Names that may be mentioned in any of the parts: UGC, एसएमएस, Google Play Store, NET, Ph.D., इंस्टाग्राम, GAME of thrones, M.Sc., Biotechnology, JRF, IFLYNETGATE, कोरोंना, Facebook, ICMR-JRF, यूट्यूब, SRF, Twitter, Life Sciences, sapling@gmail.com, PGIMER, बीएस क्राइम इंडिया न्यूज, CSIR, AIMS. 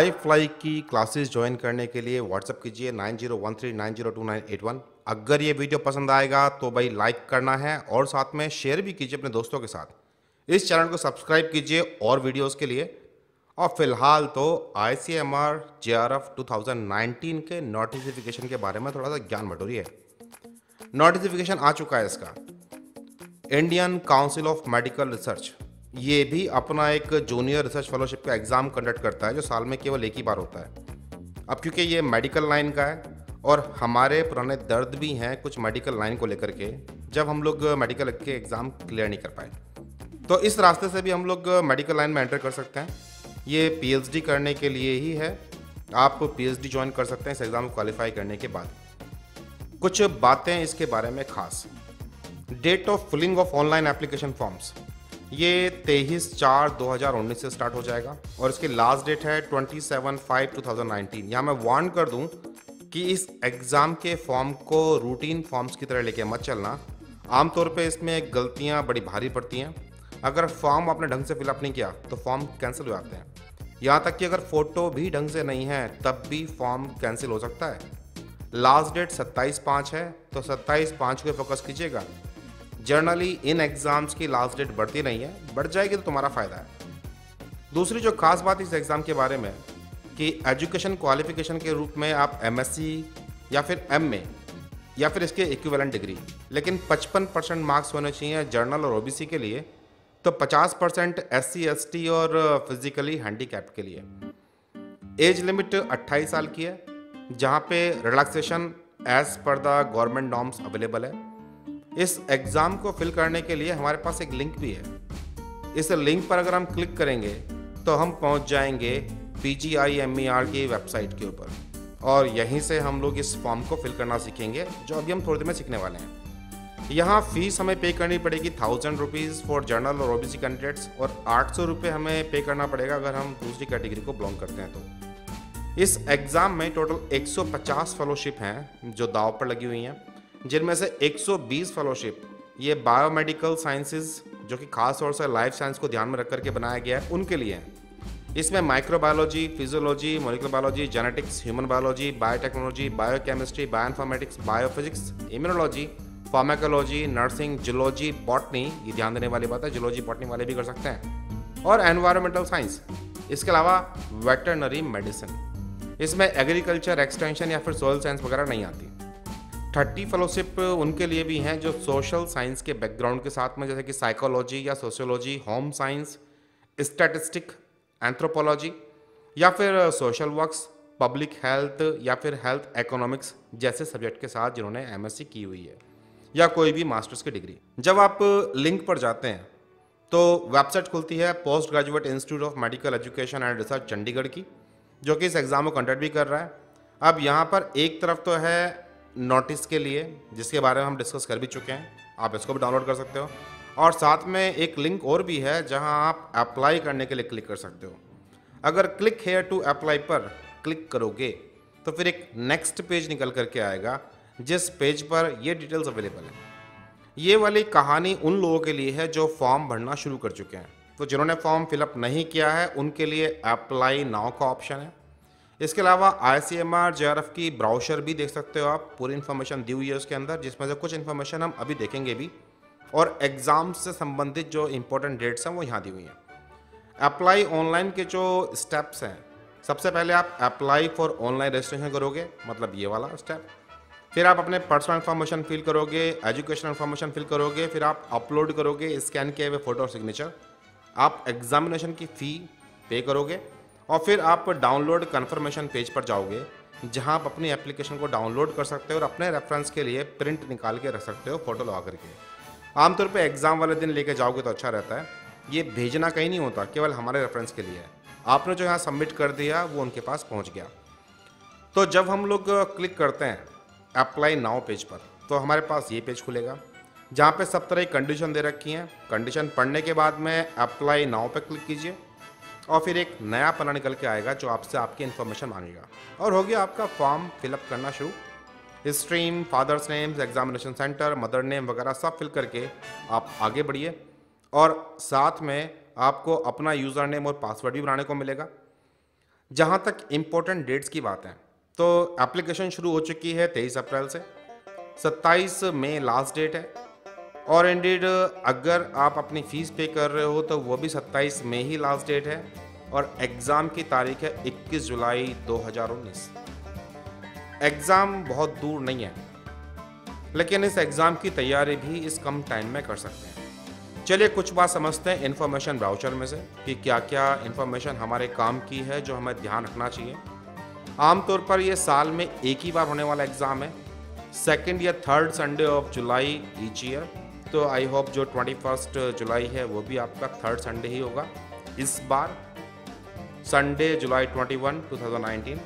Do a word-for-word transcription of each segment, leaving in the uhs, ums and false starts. आई fly की classes join करने के लिए व्हाट्सअप कीजिए nine zero one three nine zero two nine eight one. अगर ये वीडियो पसंद आएगा तो भाई लाइक करना है और साथ में शेयर भी कीजिए अपने दोस्तों के साथ। इस चैनल को सब्सक्राइब कीजिए और वीडियोस के लिए। और फिलहाल तो I C M R J R F two thousand nineteen के नोटिफिकेशन के बारे में थोड़ा सा ज्ञान बटोरिए। नोटिफिकेशन आ चुका है इसका। Indian council of medical Research ये भी अपना एक जूनियर रिसर्च फेलोशिप का एग्ज़ाम कंडक्ट करता है जो साल में केवल एक ही बार होता है। अब क्योंकि ये मेडिकल लाइन का है और हमारे पुराने दर्द भी हैं कुछ मेडिकल लाइन को लेकर के, जब हम लोग मेडिकल के एग्ज़ाम क्लियर नहीं कर पाए तो इस रास्ते से भी हम लोग मेडिकल लाइन में एंटर कर सकते हैं। ये पीएचडी करने के लिए ही है, आप पीएचडी ज्वाइन कर सकते हैं इस एग्ज़ाम को क्वालिफाई करने के बाद। कुछ बातें इसके बारे में खास। Date of filling of online application forms ये तेईस चार दो हज़ार उन्नीस से स्टार्ट हो जाएगा और इसकी लास्ट डेट है सत्ताईस पाँच दो हज़ार उन्नीस। यहाँ मैं वार्न कर दूँ कि इस एग्ज़ाम के फॉर्म को रूटीन फॉर्म्स की तरह लेके मत चलना। आमतौर पे इसमें गलतियाँ बड़ी भारी पड़ती हैं। अगर फॉर्म आपने ढंग से फिलअप नहीं किया तो फॉर्म कैंसिल हो जाते हैं। यहाँ तक कि अगर फ़ोटो भी ढंग से नहीं है तब भी फॉर्म कैंसिल हो सकता है। लास्ट डेट सत्ताईस पाँच है तो सत्ताईस पाँच को फोकस कीजिएगा। जर्नली इन एग्ज़ाम्स की लास्ट डेट बढ़ती नहीं है, बढ़ जाएगी तो तुम्हारा फ़ायदा है। दूसरी जो खास बात इस एग्ज़ाम के बारे में कि एजुकेशन क्वालिफिकेशन के रूप में आप एमएससी या फिर एमए या फिर इसके इक्विवेलेंट डिग्री, लेकिन पचपन परसेंट मार्क्स होने चाहिए जर्नल और ओबीसी के लिए, तो पचास परसेंट एससी एसटी और फिजिकली हैंडीकैप्ड के लिए। एज लिमिट अट्ठाईस साल की है जहाँ पे relaxation as per the government norms available है। इस एग्ज़ाम को फिल करने के लिए हमारे पास एक लिंक भी है। इस लिंक पर अगर हम क्लिक करेंगे तो हम पहुंच जाएंगे P G I M E R की वेबसाइट के ऊपर और यहीं से हम लोग इस फॉर्म को फिल करना सीखेंगे जो अभी हम थोड़ी देर में सीखने वाले हैं। यहाँ फ़ीस हमें पे करनी पड़ेगी थाउजेंड रुपीज़ फॉर जर्नल और ओ बी सी कैंडिडेट्स और आठ सौ रुपये हमें पे करना पड़ेगा अगर हम दूसरी कैटेगरी को बिलोंग करते हैं तो। इस एग्ज़ाम में टोटल एक सौ पचास फेलोशिप हैं जो दाव पर लगी हुई हैं, जिनमें से एक सौ बीस फेलोशिप ये बायोमेडिकल साइंसेज जो कि खास तौर से लाइफ साइंस को ध्यान में रख करके बनाया गया है उनके लिए हैं। इसमें microbiology, physiology, molecular biology, genetics, human biology, biotechnology, biochemistry, bioinformatics, biophysics, immunology, pharmacology, nursing, zoology, botany, ये ध्यान देने वाली बात है, जूलॉजी बॉटनी वाले भी कर सकते हैं, और एनवायरमेंटल साइंस। इसके अलावा वेटरनरी मेडिसिन। इसमें एग्रीकल्चर, एक्सटेंशन या फिर सोयल साइंस वगैरह नहीं आती। थर्टी फेलोशिप उनके लिए भी हैं जो सोशल साइंस के बैकग्राउंड के साथ में, जैसे कि साइकोलॉजी या sociology, home science, statistic, anthropology या फिर सोशल वर्क्स, पब्लिक हेल्थ या फिर हेल्थ इकोनॉमिक्स जैसे सब्जेक्ट के साथ जिन्होंने एमएससी की हुई है या कोई भी मास्टर्स की डिग्री। जब आप लिंक पर जाते हैं तो वेबसाइट खुलती है post graduate institute of medical education and research Chandigarh की, जो कि इस एग्ज़ाम को कंडक्ट भी कर रहा है। अब यहाँ पर एक तरफ तो है नोटिस के लिए जिसके बारे में हम डिस्कस कर भी चुके हैं, आप इसको भी डाउनलोड कर सकते हो, और साथ में एक लिंक और भी है जहाँ आप अप्लाई करने के लिए क्लिक कर सकते हो। अगर क्लिक हेयर टू अप्लाई पर क्लिक करोगे तो फिर एक नेक्स्ट पेज निकल करके आएगा जिस पेज पर ये डिटेल्स अवेलेबल हैं। ये वाली कहानी उन लोगों के लिए है जो फॉर्म भरना शुरू कर चुके हैं। तो जिन्होंने फॉर्म फिलअप नहीं किया है उनके लिए अप्लाई नाउ का ऑप्शन है। इसके अलावा I C M R J R F की ब्राउजर भी देख सकते हो आप, पूरी इन्फॉर्मेशन दी हुई है उसके अंदर, जिसमें से कुछ इन्फॉर्मेशन हम अभी देखेंगे भी, और एग्ज़ाम से संबंधित जो इम्पोर्टेंट डेट्स हैं वो यहाँ दी हुई हैं। अप्लाई ऑनलाइन के जो स्टेप्स हैं, सबसे पहले आप अप्लाई फॉर ऑनलाइन रजिस्ट्रेशन करोगे, मतलब ये वाला स्टेप। फिर आप अपने पर्सनल इन्फॉर्मेशन फिल करोगे, एजुकेशनल इन्फॉर्मेशन फिल करोगे, फिर आप अपलोड करोगे स्कैन किए हुए फ़ोटो और सिग्नेचर, आप एग्जामिनेशन की फ़ी पे करोगे और फिर आप डाउनलोड कन्फर्मेशन पेज पर जाओगे जहां आप अपनी एप्लीकेशन को डाउनलोड कर सकते हो और अपने रेफरेंस के लिए प्रिंट निकाल के रख सकते हो फ़ोटो लगा करके। आमतौर पे एग्ज़ाम वाले दिन लेके जाओगे तो अच्छा रहता है। ये भेजना कहीं नहीं होता, केवल हमारे रेफरेंस के लिए है। आपने जो यहाँ सबमिट कर दिया वो उनके पास पहुँच गया। तो जब हम लोग क्लिक करते हैं अप्लाई नाउ पेज पर तो हमारे पास ये पेज खुलेगा जहाँ पे सब तरह की कंडीशन दे रखी हैं। कंडीशन पढ़ने के बाद में अप्लाई नाउ पे क्लिक कीजिए और फिर एक नया पन्ना निकल के आएगा जो आपसे आपकी इन्फॉर्मेशन मांगेगा और हो गया आपका फॉर्म फिलअप करना शुरू। Stream, fathers names, examination centre, mother name वगैरह सब फिल करके आप आगे बढ़िए और साथ में आपको अपना यूज़र नेम और पासवर्ड भी बनाने को मिलेगा। जहाँ तक इम्पोर्टेंट डेट्स की बात है तो एप्लीकेशन शुरू हो चुकी है तेईस अप्रैल से, सत्ताईस मई लास्ट डेट है और इंडीड अगर आप अपनी फ़ीस पे कर रहे हो तो वो भी सत्ताईस मई ही लास्ट डेट है और एग्ज़ाम की तारीख है इक्कीस जुलाई दो हज़ार उन्नीस। एग्ज़ाम बहुत दूर नहीं है लेकिन इस एग्ज़ाम की तैयारी भी इस कम टाइम में कर सकते हैं। चलिए कुछ बात समझते हैं इन्फॉर्मेशन ब्राउचर में से कि क्या क्या इन्फॉर्मेशन हमारे काम की है जो हमें ध्यान रखना चाहिए। आमतौर पर यह साल में एक ही बार होने वाला एग्ज़ाम है, सेकेंड या third Sunday of July each year. तो आई होप जो ट्वेंटी फर्स्ट जुलाई है वो भी आपका थर्ड संडे ही होगा इस बार, Sunday July twenty one two thousand nineteen.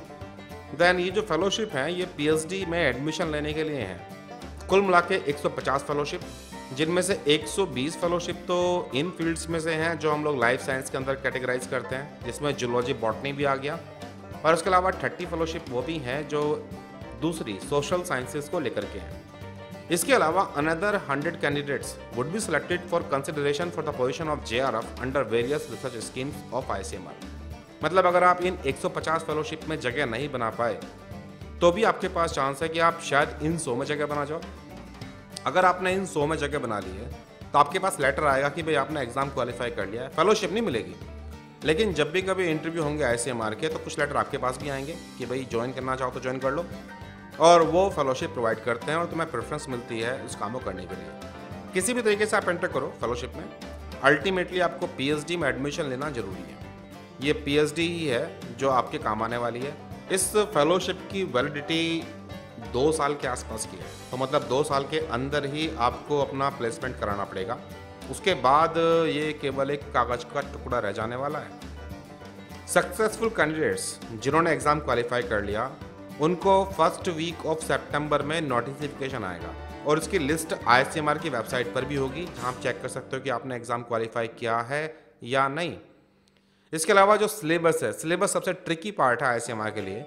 Then ये जो फेलोशिप हैं ये पीएचडी में एडमिशन लेने के लिए हैं। कुल मिला के एक सौ पचास फेलोशिप, जिनमें से एक सौ बीस फेलोशिप तो इन फील्ड्स में से हैं जो हम लोग लाइफ साइंस के अंदर कैटेगराइज करते हैं, जिसमें जूलॉजी बॉटनी भी आ गया और उसके अलावा तीस फेलोशिप वो भी हैं जो दूसरी सोशल साइंसेज को लेकर के हैं। इसके अलावा another hundred candidates would be selected for consideration for the position of J R F under various research schemes of I C M R. मतलब अगर आप इन एक सौ पचास फेलोशिप में जगह नहीं बना पाए तो भी आपके पास चांस है कि आप शायद इन सौ में जगह बना जाओ। अगर आपने इन सौ में जगह बना ली है तो आपके पास लेटर आएगा कि भाई आपने एग्ज़ाम क्वालिफाई कर लिया है, फेलोशिप नहीं मिलेगी। लेकिन जब भी कभी इंटरव्यू होंगे आई सी एम आर के तो कुछ लेटर आपके पास भी आएंगे कि भाई ज्वाइन करना चाहो तो ज्वाइन कर लो, और वो फेलोशिप प्रोवाइड करते हैं और तुम्हें प्रेफरेंस मिलती है उस काम को करने के लिए। किसी भी तरीके से आप एंटर करो फेलोशिप में, अल्टीमेटली आपको पीएचडी में एडमिशन लेना ज़रूरी है। ये पीएचडी ही है जो आपके काम आने वाली है। इस फेलोशिप की वैलिडिटी दो साल के आसपास की है, तो मतलब दो साल के अंदर ही आपको अपना प्लेसमेंट कराना पड़ेगा। उसके बाद ये केवल एक कागज़ का टुकड़ा रह जाने वाला है। सक्सेसफुल कैंडिडेट्स जिन्होंने एग्ज़ाम क्वालिफाई कर लिया उनको फर्स्ट वीक ऑफ सितंबर में नोटिफिकेशन आएगा और इसकी list I C M R की वेबसाइट पर भी होगी, जहां आप चेक कर सकते हो कि आपने एग्ज़ाम क्वालिफाई किया है या नहीं। इसके अलावा जो सिलेबस है, सिलेबस सबसे ट्रिकी पार्ट है आई सी एम आर के लिए।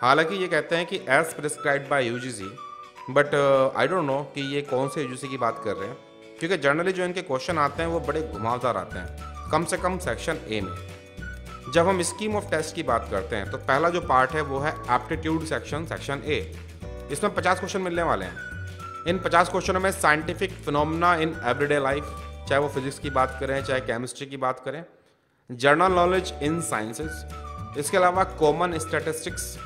हालांकि ये कहते हैं कि as prescribe by U G C, but I don't know कि ये कौन से यू जी सी की बात कर रहे हैं, क्योंकि जनरली जो इनके क्वेश्चन आते हैं वो बड़े घुमावदार आते हैं, कम से कम सेक्शन ए में। जब हम स्कीम ऑफ टेस्ट की बात करते हैं तो पहला जो पार्ट है वो है एप्टीट्यूड सेक्शन, सेक्शन ए। इसमें पचास क्वेश्चन मिलने वाले हैं। इन पचास क्वेश्चनों में scientific phenomena in everyday life, चाहे वो फिजिक्स की बात करें चाहे केमिस्ट्री की बात करें, जनरल नॉलेज इन साइंसेज, इसके अलावा कॉमन स्टैटिस्टिक्स,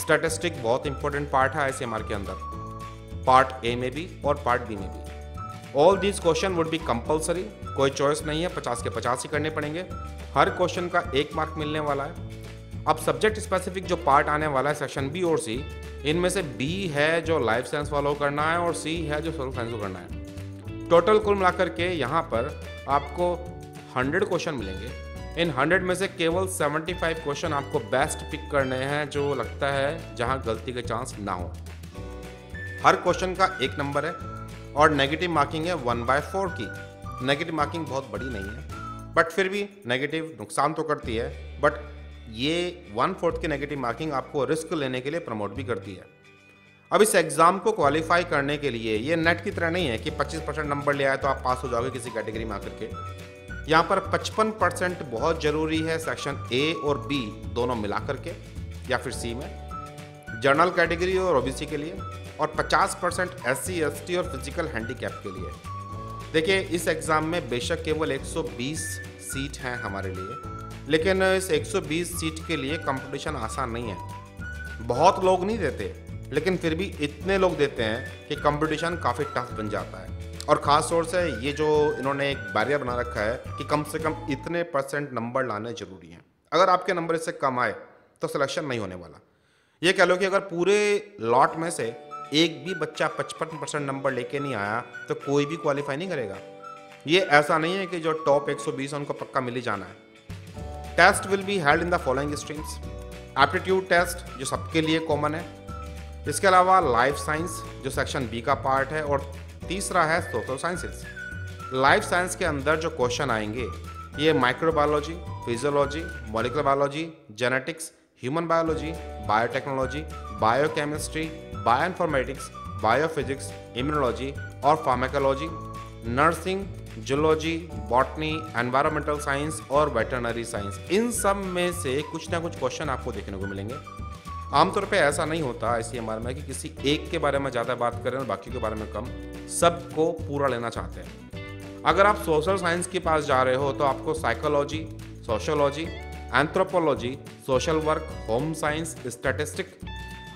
स्टैटिस्टिक बहुत इंपॉर्टेंट पार्ट है आई सी एम आर के अंदर, पार्ट ए में भी और पार्ट बी में भी। All these question would be compulsory, कोई चॉइस नहीं है, पचास के पचास ही करने पड़ेंगे। हर क्वेश्चन का एक मार्क मिलने वाला है। अब सब्जेक्ट स्पेसिफिक जो पार्ट आने वाला है सेक्शन बी और सी, इनमें से बी है जो लाइफ साइंस वालों को करना है और सी है जो सोशल साइंस को करना है। टोटल कुल मिलाकर के यहाँ पर आपको हंड्रेड क्वेश्चन मिलेंगे। इन हंड्रेड में से केवल सेवेंटी फाइव क्वेश्चन आपको बेस्ट पिक करने हैं जो लगता है जहाँ गलती के चांस ना हो। हर क्वेश्चन का एक नंबर है और नेगेटिव मार्किंग है वन बाय फोर की। नेगेटिव मार्किंग बहुत बड़ी नहीं है बट फिर भी नेगेटिव नुकसान तो करती है, बट ये वन फोर्थ की नेगेटिव मार्किंग आपको रिस्क लेने के लिए प्रमोट भी करती है। अब इस एग्ज़ाम को क्वालिफाई करने के लिए ये नेट की तरह नहीं है कि पच्चीस परसेंट नंबर ले आए तो आप पास हो जाओगे किसी कैटेगरी में आकर के। यहाँ पर पचपन परसेंट बहुत ज़रूरी है सेक्शन ए और बी दोनों मिला करके, या फिर सी में जनरल कैटेगरी और ओबीसी के लिए, और पचास परसेंट एससी एसटी और फिजिकल हैंडीकैप के लिए। देखिए इस एग्ज़ाम में बेशक केवल एक सौ बीस सीट हैं हमारे लिए, लेकिन इस एक सौ बीस सीट के लिए कंपटीशन आसान नहीं है। बहुत लोग नहीं देते लेकिन फिर भी इतने लोग देते हैं कि कंपटीशन काफ़ी टफ बन जाता है। और ख़ास तौर से ये जो इन्होंने एक बैरियर बना रखा है कि कम से कम इतने परसेंट नंबर लाने ज़रूरी हैं, अगर आपके नंबर इससे कम आए तो सिलेक्शन नहीं होने वाला। ये कह लो कि अगर पूरे लॉट में से एक भी बच्चा पचपन परसेंट नंबर लेके नहीं आया तो कोई भी क्वालिफाई नहीं करेगा। ये ऐसा नहीं है कि जो टॉप एक सौ बीस उनको पक्का मिल ही जाना है। Test will be held in the following streams, aptitude test जो सबके लिए कॉमन है, इसके अलावा लाइफ साइंस जो सेक्शन बी का पार्ट है, और तीसरा है सोशल साइंसेज। लाइफ साइंस के अंदर जो क्वेश्चन आएंगे ये microbiology, physiology, molecular biology, genetics, human biology, biotechnology, biochemistry, bioinformatics, biophysics, immunology और pharmacology, nursing, zoology, botany, environmental science और वेटरनरी साइंस, इन सब में से कुछ ना कुछ क्वेश्चन आपको देखने को मिलेंगे। आमतौर पे ऐसा नहीं होता आईसीएमआर में कि किसी एक के बारे में ज़्यादा बात करें और बाकी के बारे में कम, सबको पूरा लेना चाहते हैं। अगर आप सोशल साइंस के पास जा रहे हो तो आपको psychology, sociology, anthropology, social work, home science, statistic,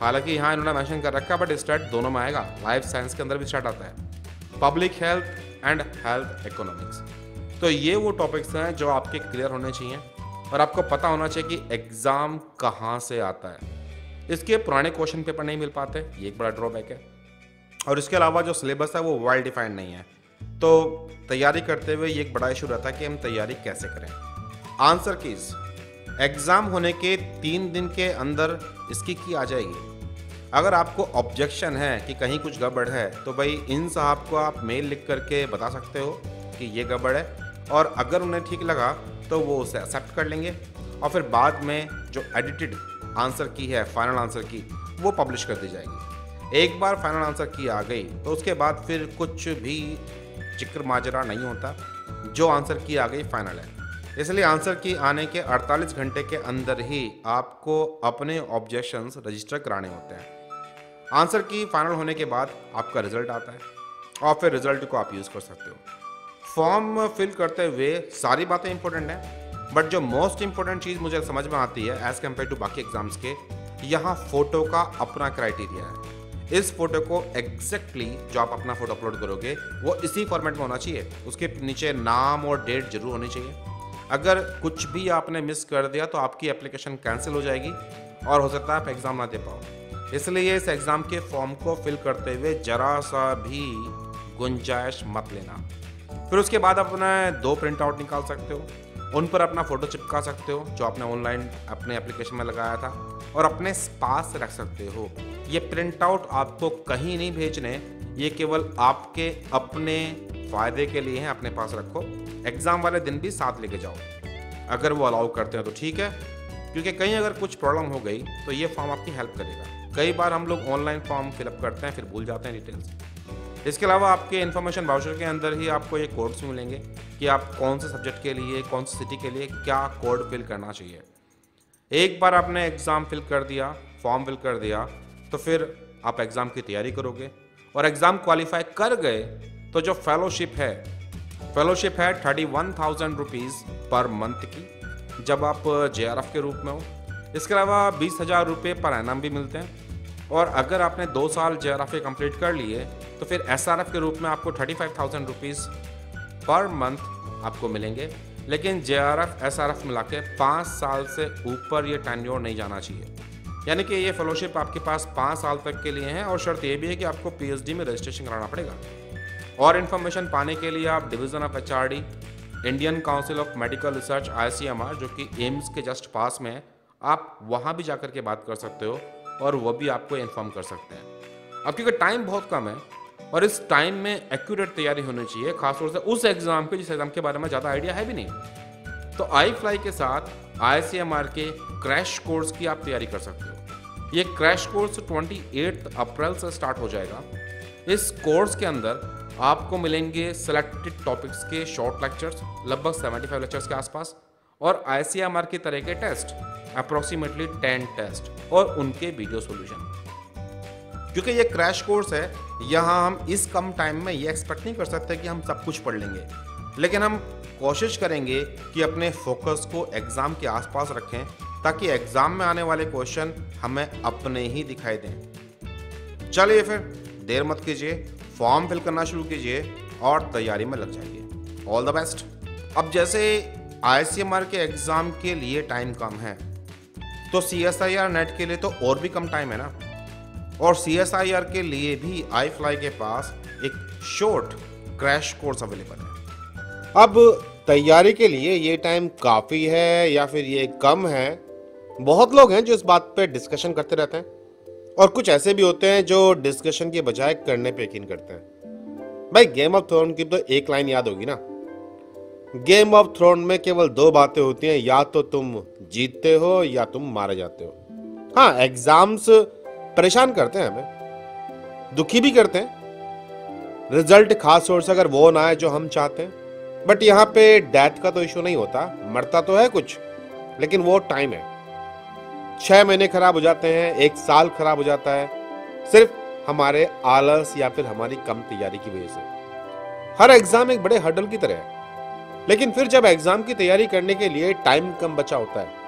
हालांकि यहाँ इन्होंने मैंशन कर रखा बट स्टैट दोनों में आएगा, लाइफ साइंस के अंदर भी स्टैट आता है, public health and health economics. तो ये वो टॉपिक्स हैं जो आपके क्लियर होने चाहिए और आपको पता होना चाहिए कि एग्ज़ाम कहाँ से आता है। इसके पुराने क्वेश्चन पेपर नहीं मिल पाते, ये एक बड़ा ड्रॉबैक है। और इसके अलावा जो सिलेबस है वो वेल डिफाइंड नहीं है, तो तैयारी करते हुए ये एक बड़ा इशू रहता है कि हम तैयारी कैसे करें। आंसर कीज एग्ज़ाम होने के तीन दिन के अंदर इसकी की आ जाएगी। अगर आपको ऑब्जेक्शन है कि कहीं कुछ गड़बड़ है तो भाई इन साहब को आप मेल लिख करके बता सकते हो कि ये गड़बड़ है, और अगर उन्हें ठीक लगा तो वो उसे एक्सेप्ट कर लेंगे और फिर बाद में जो एडिटेड आंसर की है, फाइनल आंसर की, वो पब्लिश कर दी जाएगी। एक बार फाइनल आंसर की आ गई तो उसके बाद फिर कुछ भी जिक्र माजरा नहीं होता, जो आंसर की आ गई फाइनल है। इसलिए आंसर की आने के अड़तालीस घंटे के अंदर ही आपको अपने ऑब्जेक्शंस रजिस्टर कराने होते हैं। आंसर की फाइनल होने के बाद आपका रिजल्ट आता है और फिर रिजल्ट को आप यूज़ कर सकते हो। फॉर्म फिल करते हुए सारी बातें इंपॉर्टेंट हैं, बट जो मोस्ट इंपॉर्टेंट चीज़ मुझे समझ में आती है एज़ कम्पेयर टू बाकी एग्जाम्स के, यहाँ फ़ोटो का अपना क्राइटेरिया है। इस फोटो को एग्जैक्टली जो आप अपना फ़ोटो अपलोड करोगे वो इसी फॉर्मेट में होना चाहिए, उसके नीचे नाम और डेट जरूर होनी चाहिए। अगर कुछ भी आपने मिस कर दिया तो आपकी एप्लीकेशन कैंसिल हो जाएगी और हो सकता है आप एग्ज़ाम ना दे पाओ। इसलिए इस एग्ज़ाम के फॉर्म को फिल करते हुए जरा सा भी गुंजाइश मत लेना। फिर उसके बाद अपने दो प्रिंट आउट निकाल सकते हो, उन पर अपना फ़ोटो चिपका सकते हो जो आपने ऑनलाइन अपने एप्लीकेशन में लगाया था, और अपने पास रख सकते हो। ये प्रिंट आउट आपको कहीं नहीं भेजने, ये केवल आपके अपने फ़ायदे के लिए हैं, अपने पास रखो। एग्ज़ाम वाले दिन भी साथ लेके जाओ, अगर वो अलाउ करते हैं तो ठीक है, क्योंकि कहीं अगर कुछ प्रॉब्लम हो गई तो ये फॉर्म आपकी हेल्प करेगा। कई बार हम लोग ऑनलाइन फॉर्म फिलअप करते हैं फिर भूल जाते हैं डिटेल्स। इसके अलावा आपके इन्फॉर्मेशन वाउचर के अंदर ही आपको ये कोड्स मिलेंगे कि आप कौन से सब्जेक्ट के लिए, कौन सी सिटी के लिए क्या कोड फिल करना चाहिए। एक बार आपने एग्ज़ाम फिल कर दिया, फॉर्म फिल कर दिया, तो फिर आप एग्ज़ाम की तैयारी करोगे और एग्ज़ाम क्वालिफाई कर गए तो जो फेलोशिप है, फेलोशिप है thirty one thousand rupees per month की, जब आप जेआरएफ के रूप में हो। इसके अलावा बीस हज़ार रुपये पर एनम भी मिलते हैं, और अगर आपने दो साल जेआरएफ के कंप्लीट कर लिए तो फिर एसआरएफ के रूप में आपको thirty five thousand rupees per month आपको मिलेंगे। लेकिन जेआरएफ एसआरएफ मिला के पाँच साल से ऊपर ये टेन्योर नहीं जाना चाहिए, यानी कि ये फेलोशिप आपके पास पाँच साल तक के लिए हैं, और शर्त ये भी है कि आपको पीएचडी में रजिस्ट्रेशन कराना पड़ेगा। और इन्फॉर्मेशन पाने के लिए आप division of HRD, Indian council of medical Research ICMR जो कि एम्स के जस्ट पास में है, आप वहाँ भी जाकर के बात कर सकते हो और वो भी आपको इन्फॉर्म कर सकते हैं। अब क्योंकि टाइम बहुत कम है और इस टाइम में एक्यूरेट तैयारी होनी चाहिए, खासतौर से उस एग्ज़ाम के जिस एग्ज़ाम के बारे में ज़्यादा आइडिया है भी नहीं, तो आई फ्लाई के साथ आईसीएमआर के क्रैश कोर्स की आप तैयारी कर सकते हो। ये crash course twenty eight April से स्टार्ट हो जाएगा। इस कोर्स के अंदर आपको मिलेंगे सेलेक्टेड टॉपिक्स के शॉर्ट लेक्चर्स, लगभग पचहत्तर लेक्चर्स के आसपास, और आईसीएमआर की तरह के टेस्ट, अप्रोक्सीमेटली दस टेस्ट, और उनके वीडियो सॉल्यूशन। क्योंकि ये क्रैश कोर्स है, यहाँ हम इस कम टाइम में ये एक्सपेक्ट नहीं कर सकते कि हम सब कुछ पढ़ लेंगे, लेकिन हम कोशिश करेंगे कि अपने फोकस को एग्ज़ाम के आसपास रखें ताकि एग्ज़ाम में आने वाले क्वेश्चन हमें अपने ही दिखाई दें। चलिए फिर देर मत कीजिए, फॉर्म फिल करना शुरू कीजिए और तैयारी में लग जाइए। All the best. अब जैसे आईसीएमआर के एग्ज़ाम के लिए टाइम कम है तो सीएसआईआर नेट के लिए तो और भी कम टाइम है ना, और सीएसआईआर के लिए भी आई फ्लाई के पास एक शॉर्ट क्रैश कोर्स अवेलेबल है। अब तैयारी के लिए ये टाइम काफ़ी है या फिर ये कम है, बहुत लोग हैं जो इस बात पर डिस्कशन करते रहते हैं, और कुछ ऐसे भी होते हैं जो डिस्कशन के बजाय करने पे यकीन करते हैं। भाई गेम ऑफ थ्रोन की तो एक लाइन याद होगी ना, गेम ऑफ थ्रोन में केवल दो बातें होती हैं, या तो तुम जीतते हो या तुम मारे जाते हो। हाँ, एग्जाम्स परेशान करते हैं, हमें दुखी भी करते हैं, रिजल्ट खास तौर से अगर वो ना आए जो हम चाहते हैं बट यहाँ पे डेथ का तो इशू नहीं होता, मरता तो है कुछ, लेकिन वो टाइम है, छह महीने खराब हो जाते हैं, एक साल खराब हो जाता है, सिर्फ हमारे आलस या फिर हमारी कम तैयारी की वजह से। हर एग्जाम एक बड़े हर्डल की तरह है, लेकिन फिर जब एग्जाम की तैयारी करने के लिए टाइम कम बचा होता है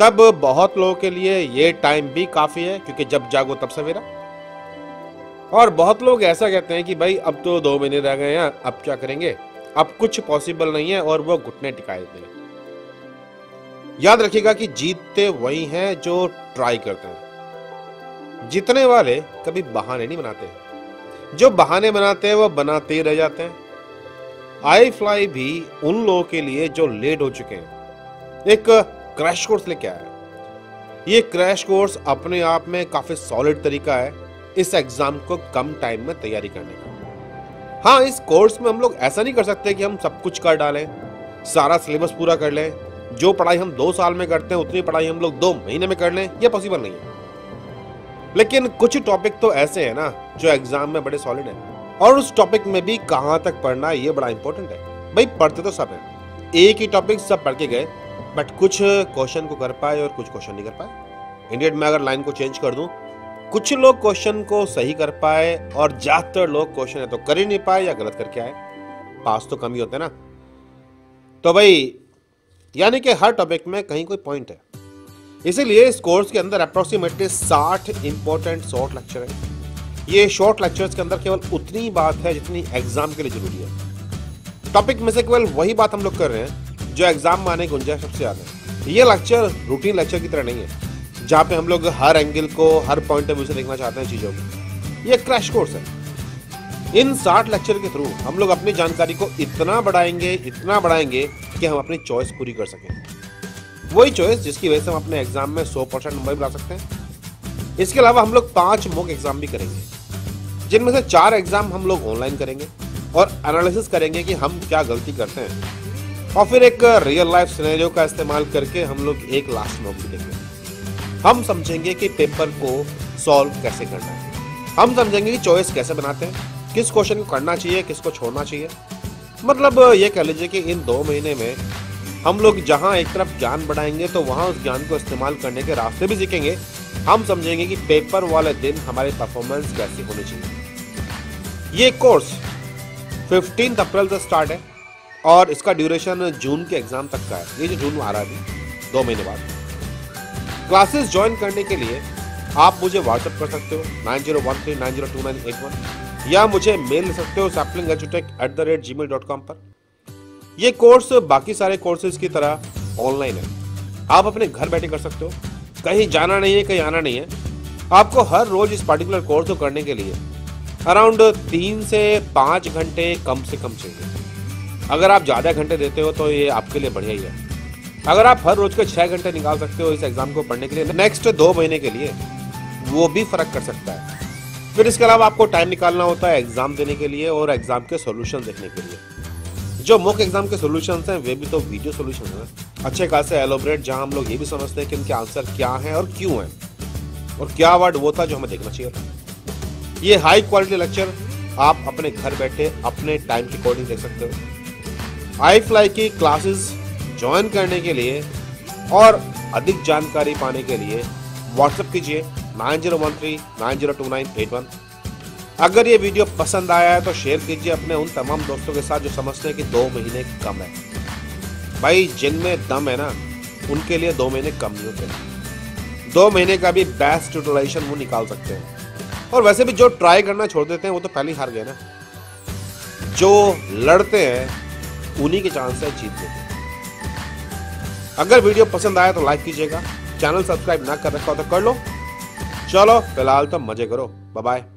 तब बहुत लोगों के लिए ये टाइम भी काफी है, क्योंकि जब जागो तब सवेरा। और बहुत लोग ऐसा कहते हैं कि भाई अब तो दो महीने रह गए हैं, अब क्या करेंगे, अब कुछ पॉसिबल नहीं है, और वो घुटने टिकाए देते हैं। याद रखिएगा कि जीतते वही हैं जो ट्राई करते हैं। जीतने वाले कभी बहाने नहीं बनाते, जो बहाने बनाते हैं वो बनाते ही रह जाते हैं। आई फ्लाई भी उन लोगों के लिए जो लेट हो चुके हैं एक क्रैश कोर्स लेके आया है। ये क्रैश कोर्स अपने आप में काफी सॉलिड तरीका है इस एग्जाम को कम टाइम में तैयारी करने का। हाँ, इस कोर्स में हम लोग ऐसा नहीं कर सकते कि हम सब कुछ कर डालें, सारा सिलेबस पूरा कर लें। जो पढ़ाई हम दो साल में करते हैं उतनी पढ़ाई हम लोग दो महीने में कर लें, यह पॉसिबल नहीं है। लेकिन कुछ टॉपिक तो ऐसे हैं ना जो एग्जाम में बड़े सॉलिड हैं, और उस टॉपिक में भी कहाँ तक पढ़ना है ये बड़ा इंपॉर्टेंट है। भाई पढ़ते तो सब हैं, एक ही टॉपिक सब पढ़ के गए, बट कुछ क्वेश्चन को कर पाए और कुछ क्वेश्चन नहीं कर पाए। इंडियन में अगर लाइन को चेंज कर दूँ, कुछ लोग क्वेश्चन को सही कर पाए और ज्यादातर लोग क्वेश्चन है तो कर ही नहीं पाए या गलत करके आए, पास तो कम ही होते ना। तो भाई यानी कि हर टॉपिक में कहीं कोई पॉइंट है, इसीलिए इस कोर्स के अंदर अप्रोक्सीमेटली साठ इंपॉर्टेंट शॉर्ट लेक्चर हैं। ये शॉर्ट लेक्चर्स के अंदर केवल उतनी बात है जितनी एग्जाम के लिए जरूरी है। टॉपिक में से केवल वही बात हम लोग कर रहे हैं जो एग्जाम में आने की गुंजाइश सबसे ज्यादा है। ये लेक्चर रूटीन लेक्चर की तरह नहीं है जहाँ पे हम लोग हर एंगल को हर पॉइंट ऑफ व्यू से देखना चाहते हैं चीज़ों को। ये क्रैश कोर्स है। इन साठ लेक्चर के थ्रू हम लोग अपनी जानकारी को इतना बढ़ाएंगे इतना बढ़ाएंगे कि हम अपनी चॉइस पूरी कर सकें, वही चॉइस जिसकी वजह से हम अपने एग्जाम में सौ परसेंट नंबर भी ला सकते हैं। इसके अलावा हम लोग पाँच मॉक एग्जाम भी करेंगे, जिनमें से चार एग्जाम हम लोग ऑनलाइन करेंगे और एनालिसिस करेंगे कि हम क्या गलती करते हैं, और फिर एक रियल लाइफ सिनेरियो का इस्तेमाल करके हम लोग एक लास्ट मॉक भी देंगे। हम समझेंगे कि पेपर को सॉल्व कैसे करना है, हम समझेंगे कि चॉइस कैसे बनाते हैं, किस क्वेश्चन को करना चाहिए किसको छोड़ना चाहिए। मतलब ये कह लीजिए कि इन दो महीने में हम लोग जहाँ एक तरफ ज्ञान बढ़ाएंगे तो वहाँ उस ज्ञान को इस्तेमाल करने के रास्ते भी सीखेंगे। हम समझेंगे कि पेपर वाले दिन हमारी परफॉर्मेंस कैसी होनी चाहिए। ये कोर्स फिफ्टीन अप्रैल से स्टार्ट है और इसका ड्यूरेशन जून के एग्ज़ाम तक का है। ये जो जून आ रहा है दो महीने बाद। क्लासेस ज्वाइन करने के लिए आप मुझे व्हाट्सएप कर सकते हो nine zero one three nine zero two nine eight one, या मुझे मेल लिख सकते हो sapling at gmail dot com पर। यह कोर्स बाकी सारे कोर्सेज की तरह ऑनलाइन है, आप अपने घर बैठे कर सकते हो, कहीं जाना नहीं है कहीं आना नहीं है। आपको हर रोज इस पार्टिकुलर कोर्स को करने के लिए अराउंड तीन से पाँच घंटे कम से कम चाहिए। अगर आप ज़्यादा घंटे देते हो तो ये आपके लिए बढ़िया ही है। अगर आप हर रोज के छः घंटे निकाल सकते हो इस एग्जाम को पढ़ने के लिए नेक्स्ट दो महीने के लिए, वो भी फर्क कर सकता है। फिर इसके अलावा आपको टाइम निकालना होता है एग्जाम देने के लिए और एग्जाम के सॉल्यूशन देखने के लिए। जो मॉक एग्जाम के सॉल्यूशंस हैं वे भी तो वीडियो सॉल्यूशन हैं, अच्छे खासे एलोब्रेट, जहां हम लोग ये भी समझते हैं कि इनके आंसर क्या हैं और क्यों हैं, और क्या वर्ड वो था जो हमें देखना चाहिए। ये हाई क्वालिटी लेक्चर आप अपने घर बैठे अपने टाइम के अकॉर्डिंग देख सकते हो। आई फ्लाई की क्लासेज ज्वाइन करने के लिए और अधिक जानकारी पाने के लिए व्हाट्सएप कीजिए nine zero one three nine zero two nine eight one. अगर ये वीडियो पसंद आया है तो शेयर कीजिए अपने उन तमाम दोस्तों के साथ जो समझते हैं कि दो महीने कम है। भाई जिनमें दम है ना उनके लिए दो महीने कम नहीं होते, दो महीने का भी बेस्ट यूटिलाइजेशन वो निकाल सकते हैं। और वैसे भी जो ट्राई करना छोड़ देते हैं वो तो पहले हार गए ना, जो लड़ते हैं उन्हीं के चांस है जीत लेते हैं। अगर वीडियो पसंद आया तो लाइक कीजिएगा, चैनल सब्सक्राइब ना कर रखा हो तो कर लो। चलो फिलहाल तो मजे करो, बाय बाय।